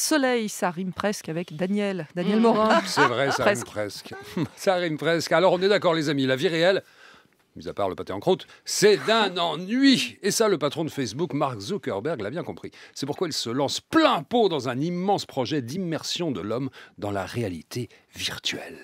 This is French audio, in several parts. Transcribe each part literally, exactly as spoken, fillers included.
soleil, ça rime presque avec Daniel, Daniel Morin. C'est vrai, ça rime presque. Ça rime presque. Alors on est d'accord les amis, la vie réelle, mis à part le pâté en croûte, c'est d'un ennui. Et ça, le patron de Facebook, Mark Zuckerberg, l'a bien compris. C'est pourquoi il se lance plein pot dans un immense projet d'immersion de l'homme dans la réalité virtuelle.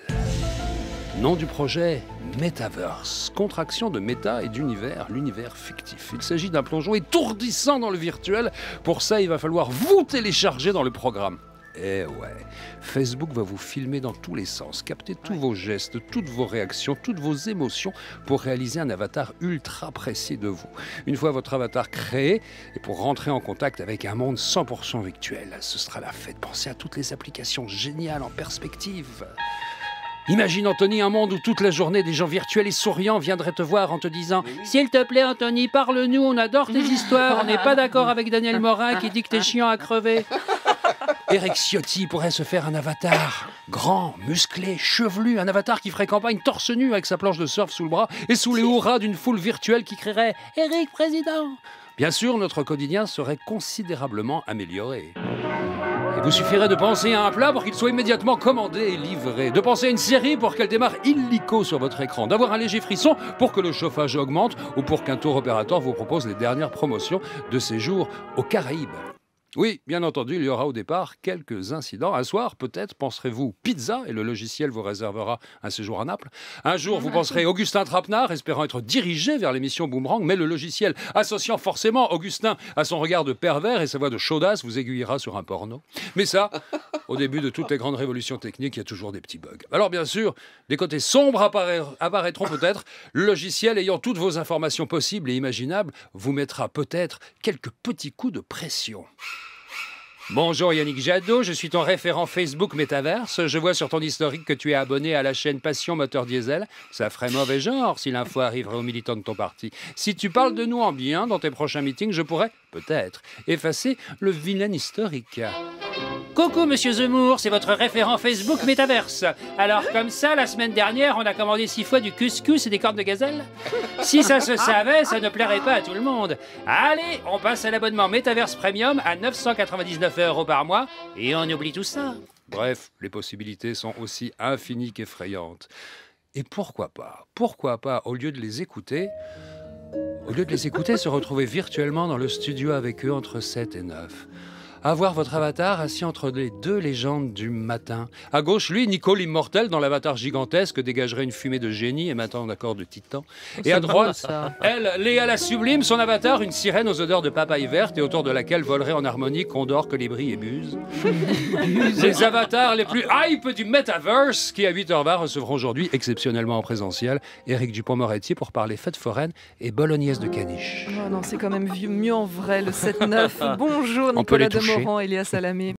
Nom du projet, Metaverse, contraction de méta et d'univers, l'univers fictif. Il s'agit d'un plongeon étourdissant dans le virtuel. Pour ça, il va falloir vous télécharger dans le programme. Eh ouais, Facebook va vous filmer dans tous les sens, capter tous vos gestes, toutes vos réactions, toutes vos émotions pour réaliser un avatar ultra précis de vous. Une fois votre avatar créé et pour rentrer en contact avec un monde cent pour cent virtuel, ce sera la fête. Pensez à toutes les applications géniales en perspective. Imagine, Anthony, un monde où toute la journée des gens virtuels et souriants viendraient te voir en te disant « S'il te plaît, Anthony, parle-nous, on adore tes histoires, on n'est pas d'accord avec Daniel Morin qui dit que t'es chiant à crever. » Eric Ciotti pourrait se faire un avatar grand, musclé, chevelu, un avatar qui ferait campagne torse nu avec sa planche de surf sous le bras et sous les hurrahs d'une foule virtuelle qui crierait « Eric, président !» Bien sûr, notre quotidien serait considérablement amélioré. Il vous suffirait de penser à un plat pour qu'il soit immédiatement commandé et livré, de penser à une série pour qu'elle démarre illico sur votre écran, d'avoir un léger frisson pour que le chauffage augmente ou pour qu'un tour opérateur vous propose les dernières promotions de séjour aux Caraïbes. Oui, bien entendu, il y aura au départ quelques incidents. Un soir, peut-être, penserez-vous pizza et le logiciel vous réservera un séjour à Naples. Un jour, vous penserez Augustin Trapenard, espérant être dirigé vers l'émission Boomerang, mais le logiciel, associant forcément Augustin à son regard de pervers et sa voix de chaudasse, vous aiguillera sur un porno. Mais ça, au début de toutes les grandes révolutions techniques, il y a toujours des petits bugs. Alors bien sûr, des côtés sombres apparaîtront peut-être. Le logiciel, ayant toutes vos informations possibles et imaginables, vous mettra peut-être quelques petits coups de pression. Bonjour Yannick Jadot, je suis ton référent Facebook Metaverse. Je vois sur ton historique que tu es abonné à la chaîne Passion moteur diesel. Ça ferait mauvais genre si l'info arriverait aux militants de ton parti. Si tu parles de nous en bien dans tes prochains meetings, je pourrais, peut-être, effacer le vilain historique. Coucou Monsieur Zemmour, c'est votre référent Facebook Metaverse. Alors comme ça, la semaine dernière, on a commandé six fois du couscous et des cornes de gazelle. Si ça se savait, ça ne plairait pas à tout le monde. Allez, on passe à l'abonnement Metaverse Premium à neuf cent quatre-vingt-dix-neuf euros par mois et on oublie tout ça. Bref, les possibilités sont aussi infinies qu'effrayantes. Et pourquoi pas, pourquoi pas, au lieu de les écouter, au lieu de les écouter, se retrouver virtuellement dans le studio avec eux entre sept et neuf. Avoir votre avatar assis entre les deux légendes du matin. À gauche, lui, Nicole Immortel, dans l'avatar gigantesque, dégagerait une fumée de génie et maintenant un accord de titan. Et à droite, elle, Léa La Sublime, son avatar, une sirène aux odeurs de papaye verte et autour de laquelle voleraient en harmonie Condor, Colibri et Buse. Les avatars les plus hype du Metaverse qui, à huit heures vingt, recevront aujourd'hui, exceptionnellement en présentiel, Eric Dupont-Moretti pour parler fête foraine et bolognaise de caniche. Oh non, c'est quand même mieux en vrai, le sept neuf. Bonjour, Nicolas Demorand et Léa Salamé.